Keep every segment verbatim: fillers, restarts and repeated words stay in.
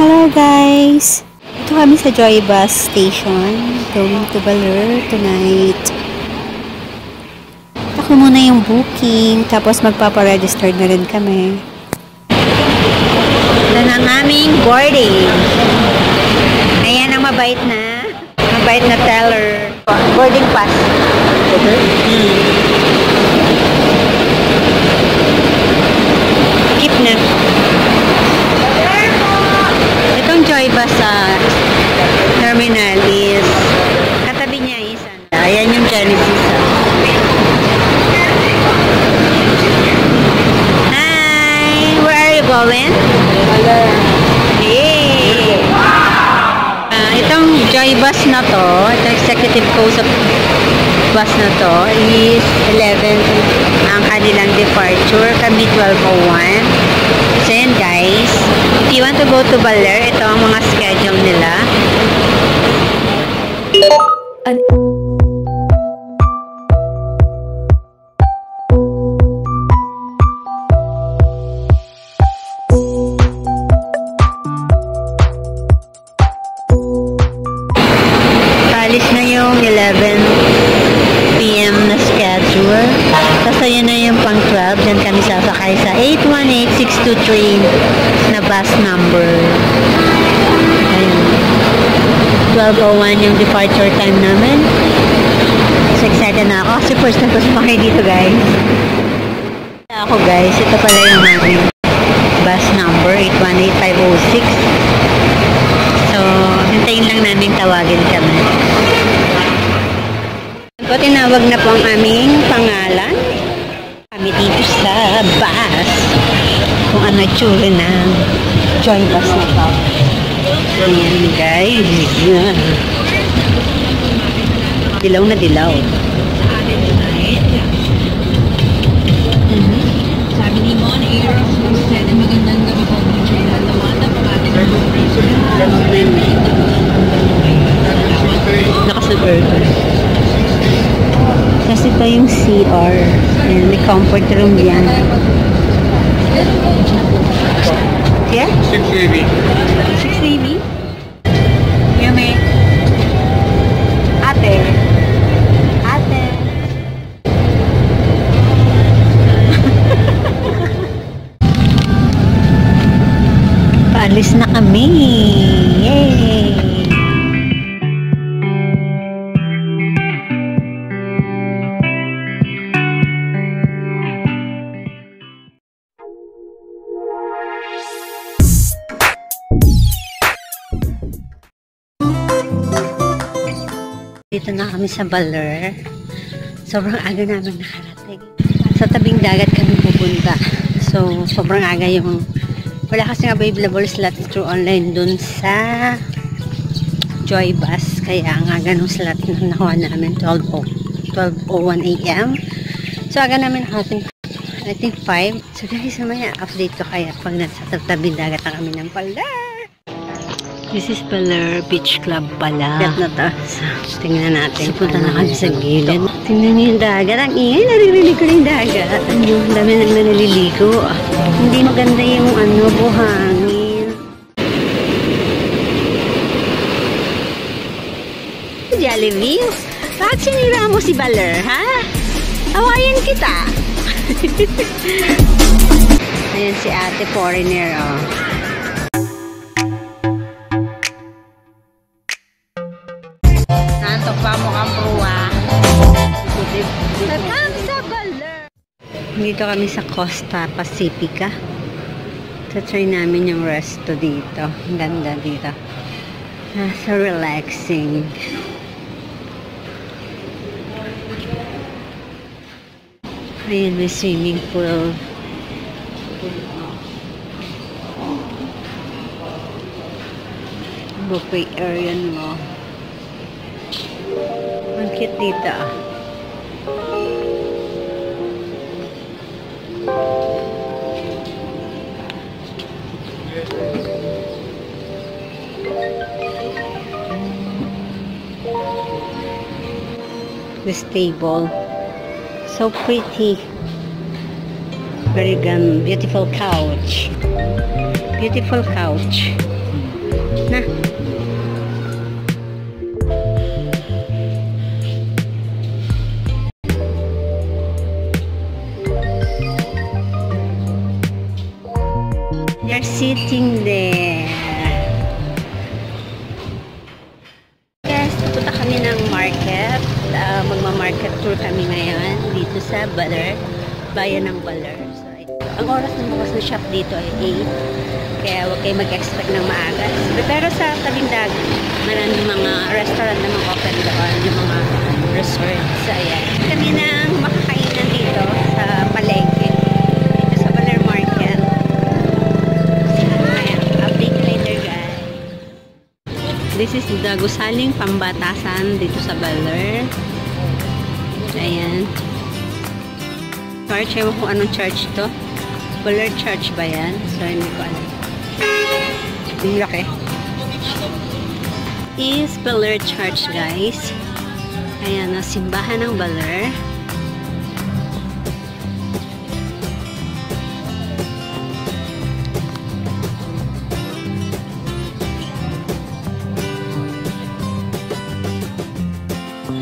Hello guys! Ito kami sa Joy Bus Station. Going to Baler tonight. Ako muna yung booking. Tapos magpaparegister na rin kami. Ito na ang aming boarding. Ayan ang mabait na. Mabait na teller. Boarding pass. Keep na. Itong Joy Bus sa terminal is katabi niya is ano. Ayan yung Genesis. Hi! Where are you going? Hey! Uh, itong Joy Bus na to, itong executive coach bus na to is eleven ang kanilang departure. Kami twelve oh one. So yan guys, if you want to go to Baler, ito ang mga schedule nila. An Talis na yung eleven p m na schedule. Tapos ayun na yung pang twelve. Diyan kami sasakay sa eight one eight six two three na bus number. Ayun. twelve oh one yung departure time namin. So excited na ako. Kasi first na ito sumakay dito guys. Ako guys, ito pala yung aming bus number eight one eight five oh six. So hintayin lang namin tawagin kami. So, tinawag na po ang aming pangalan. Kami dito sa bus. Kung ano tsura ng Joy Bus na to. Ayan, guys. Yeah. Dilaw na dilaw. Sabi ni Mon Aros, said na magandang gabi po. Nakasuburban. Kasi ito yung C R. Ayan, may comfort room yan. Yeah? six A B. six A B? Yummy. Ate. Ate. Paalis na kami. Yay! Dito na kami sa Baler. Sobrang aga namin nakarating. Sa tabing dagat kami pupunta. So, sobrang aga yung... Wala kasi available slots through online dun sa Joy Bus. Kaya ang aga nung slot na nakuha namin, twelve oh one a m So, aga namin nakarating, I think five. So, guys, mamaya update ko kaya pag nasa tabing dagat na kami ng Baler. This is Baler Beach Club pala. Gat na to. So, tingnan natin. So, punta na kami sa gilid. Tingnan niyo yung dagat. Ang ingay, naririnig ko na yung dagat. Ang dami na naliligo. Hindi maganda yung ano, buhangin. Jollibee, bakit sinira mo si Baler, ha? Awayan kita. Ayan si ate foreigner, oh. Dito kami sa Costa Pacifica. Tatry namin yung resto dito. Ang ganda dito. Ah, so relaxing. Ayan, may swimming pool. Buffet area mo. Ang cute dito. This table, so pretty, very um, beautiful couch, beautiful couch. na. They're sitting there. Guys, pupunta kami ng market. Uh, magma-market tour kami ngayon dito sa Baler, bayan ng Baler. So, ang oras ng bukas na shop dito ay eight. Kaya huwag kayo mag-expect ng maaga. Pero sa Kalindag, maraming mga restaurant na mga open doon, yung mga resorts. So, ayan. Kami nang makakainan dito sa palengke. This is the gusaling pambatasan dito sa Baler. Ayan. Church. Ewan kung anong church to. Baler Church ba yan? So, hindi ko alam. Ang laki. Is Baler Church, guys. Ayan. O, simbahan ng Baler.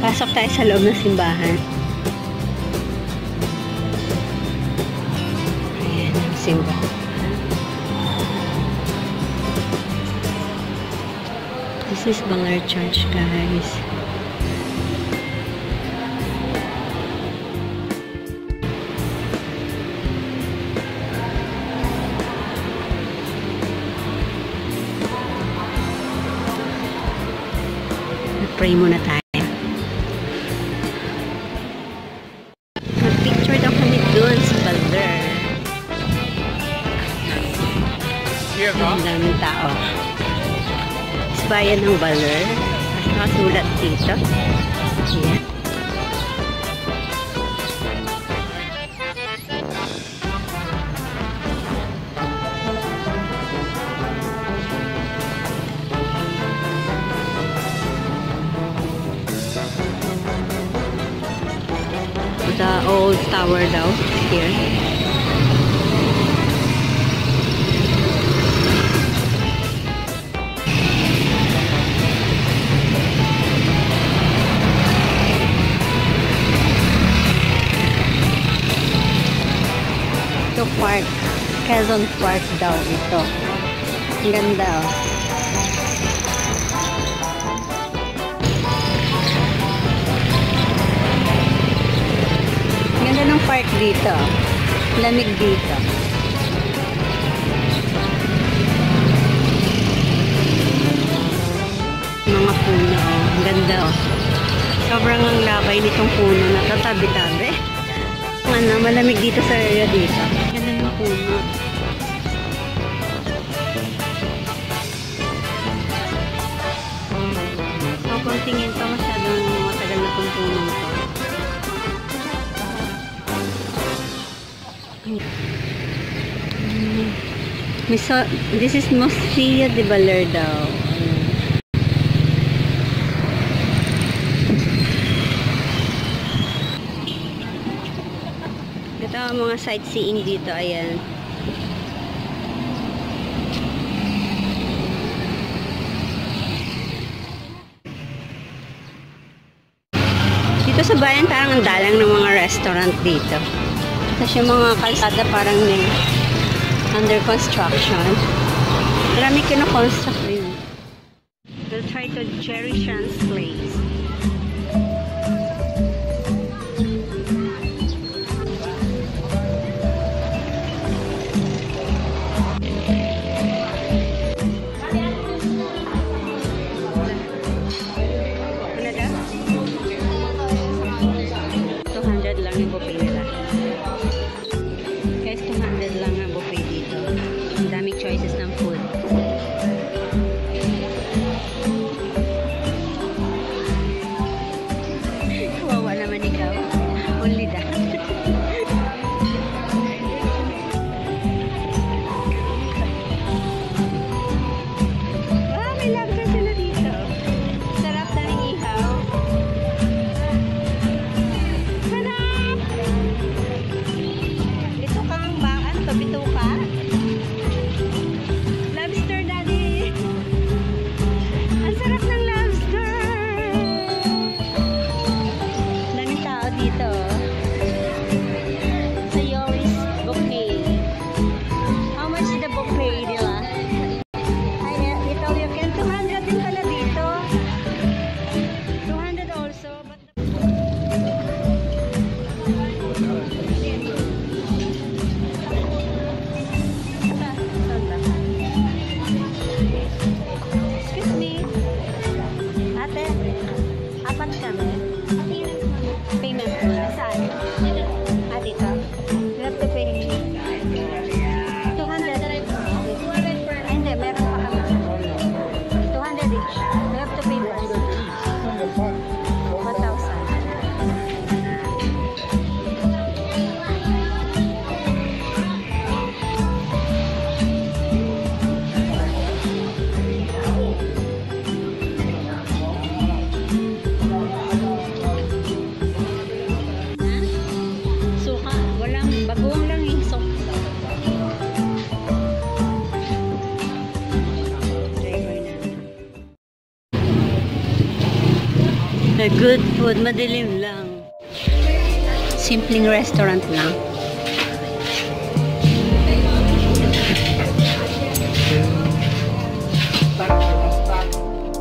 Pasok tayo sa loob ng simbahan. Ayan, simbahan. This is Baler Church, guys. Pray muna tayo. Ang daming tao. Sa bayan ng Baler. Mas nakasulat dito. Ayan. The old tower daw. Here. Park. Quezon Park daw ito. Ang ganda oh. Ang ganda ng park dito. Lamig dito. Mga puno oh. Ang ganda oh. Sobrang ang labay nitong puno na tatabi-tabi. Ano, malamig dito sa area dito. Ganun yung puno. So, kung tingin ito, masyadong matagal na itong puno ito. This is Mosteria de Valerdo. Ito mga sightseeing dito, ayan. Dito sa bayan parang ang dalang ng mga restaurant dito. Tapos yung mga kalsada parang may under construction. Marami kinoconstruct rin. We'll try to Gerrys Shawn's place. May good food, madilim lang. Simpleng restaurant lang.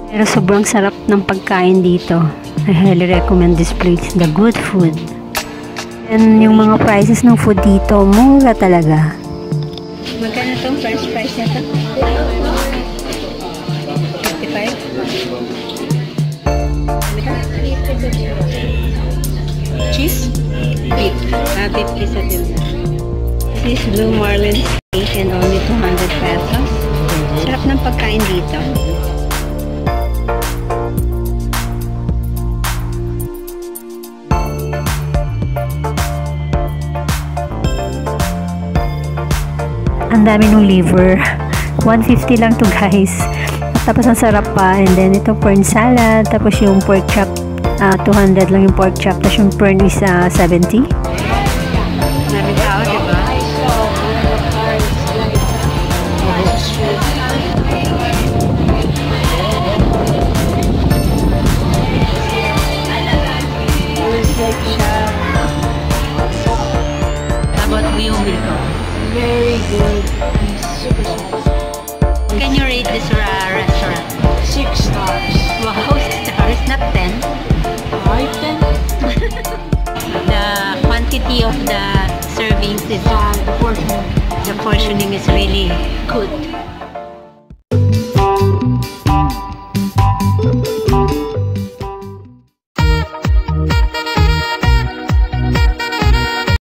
Pero sobrang sarap ng pagkain dito. I highly recommend this place, the good food. And yung mga prices ng food dito, mura talaga. Magkano itong first price na ito? fifty-five? Cheese? Beef. Ah, beef pizza din. This is Blue Marlins steak and only two hundred pesos. Sarap ng pagkain dito. Ang dami ng liver. one fifty lang to guys. At tapos ang sarap pa. And then ito porn salad. Tapos yung pork chop. Uh, two hundred lang yung pork chop. Tapos yung porn is uh, seventy. Maraming tao, diba? How about the yung dito? Very good. Super nice. Can you rate this uh, restaurant? Six stars. Wow, six stars, not ten. Five ten. The quantity of the servings is uh, the portion. The portioning is really good.